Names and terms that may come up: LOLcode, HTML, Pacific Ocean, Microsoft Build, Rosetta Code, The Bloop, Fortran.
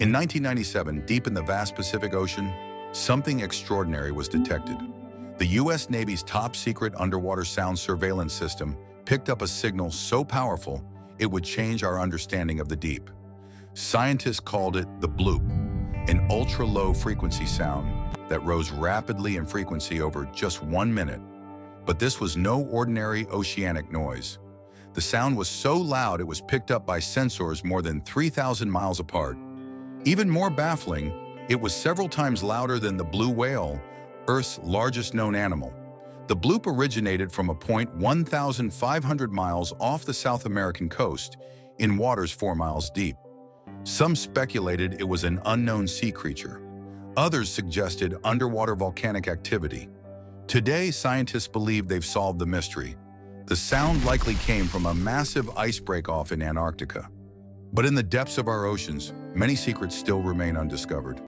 In 1997, deep in the vast Pacific Ocean, something extraordinary was detected. The U.S. Navy's top-secret underwater sound surveillance system picked up a signal so powerful it would change our understanding of the deep. Scientists called it the Bloop, an ultra-low frequency sound that rose rapidly in frequency over just 1 minute. But this was no ordinary oceanic noise. The sound was so loud it was picked up by sensors more than 3,000 miles apart. Even more baffling, it was several times louder than the blue whale, Earth's largest known animal. The Bloop originated from a point 1,500 miles off the South American coast, in waters 4 miles deep. Some speculated it was an unknown sea creature. Others suggested underwater volcanic activity. Today, scientists believe they've solved the mystery. The sound likely came from a massive ice break-off in Antarctica. But in the depths of our oceans, many secrets still remain undiscovered.